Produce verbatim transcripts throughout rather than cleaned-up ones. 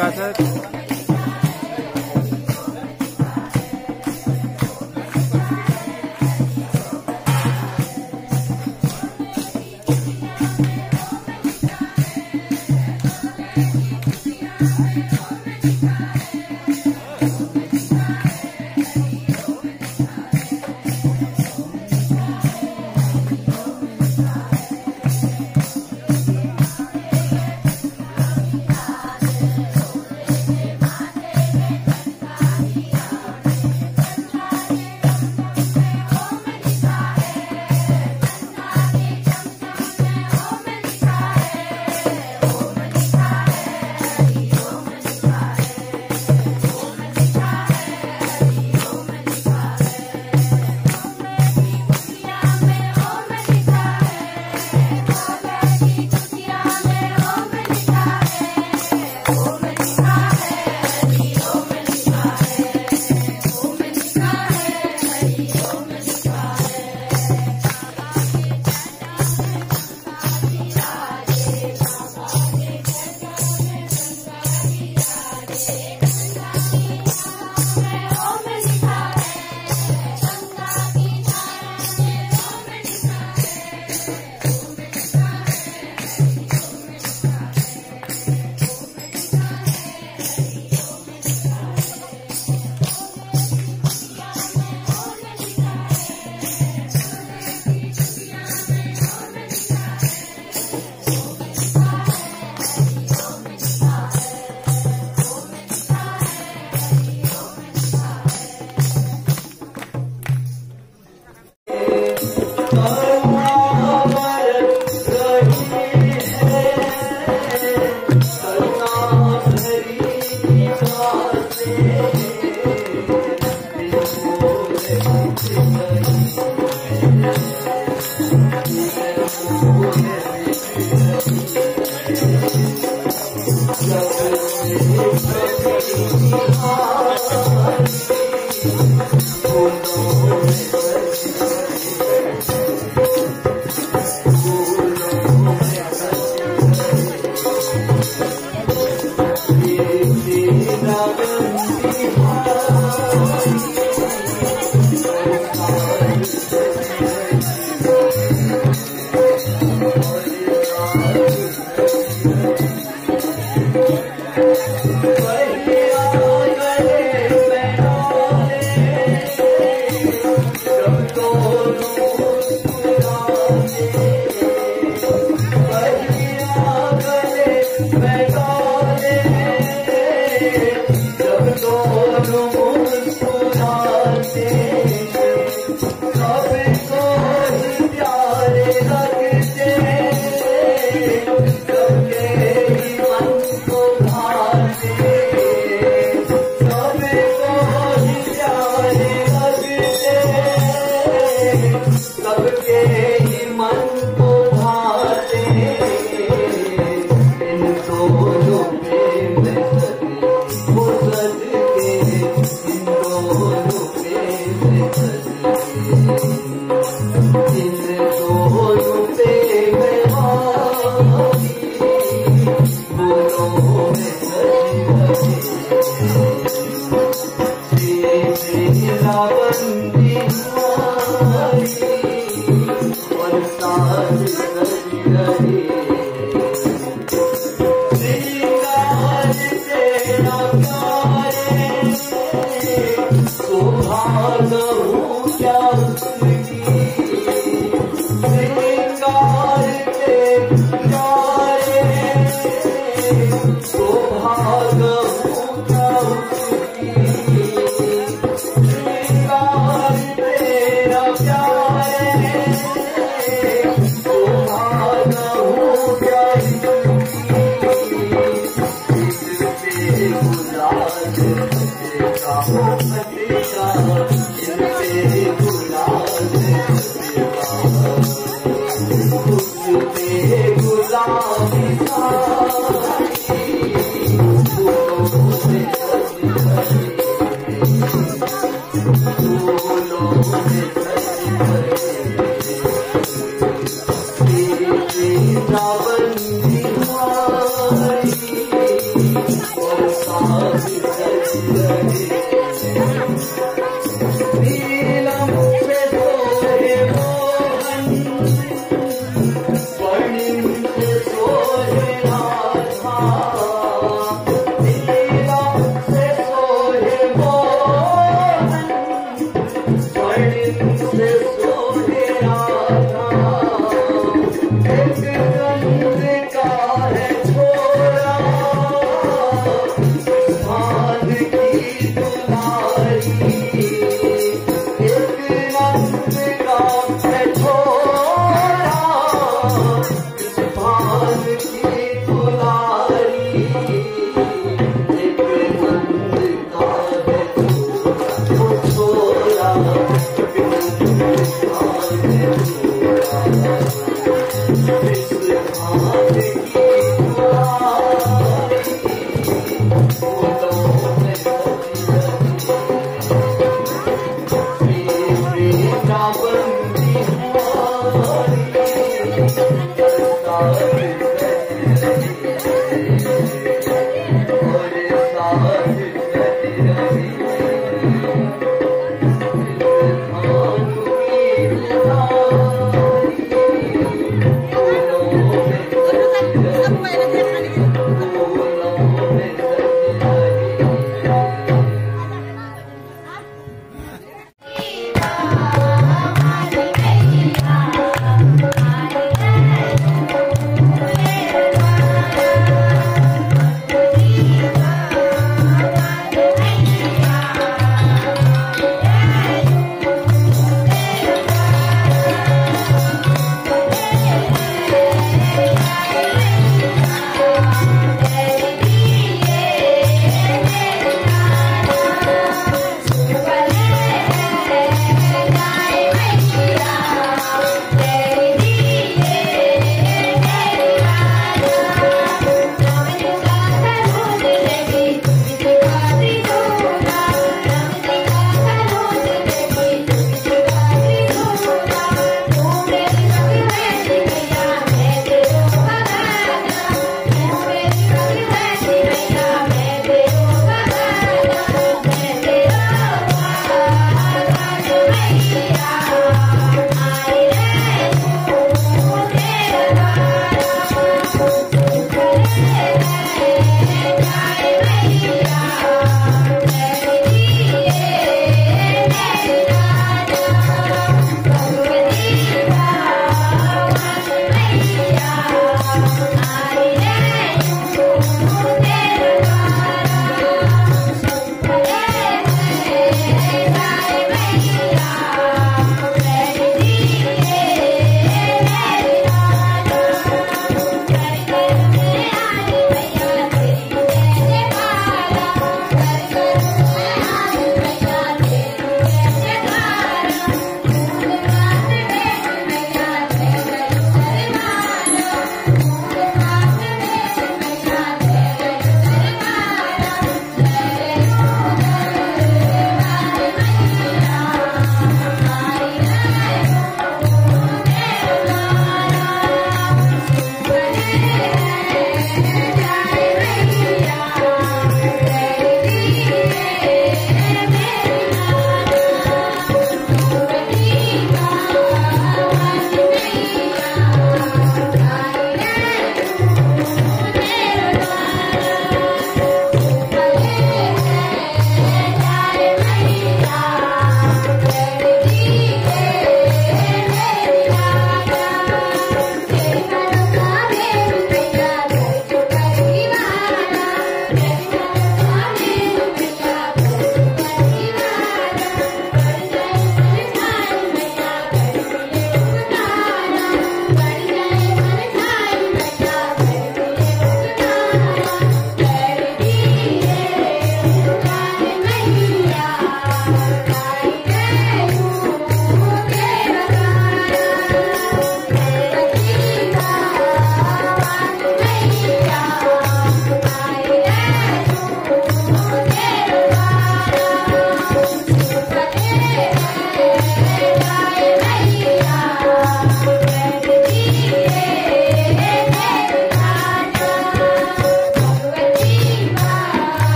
cassettes.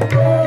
Thank you.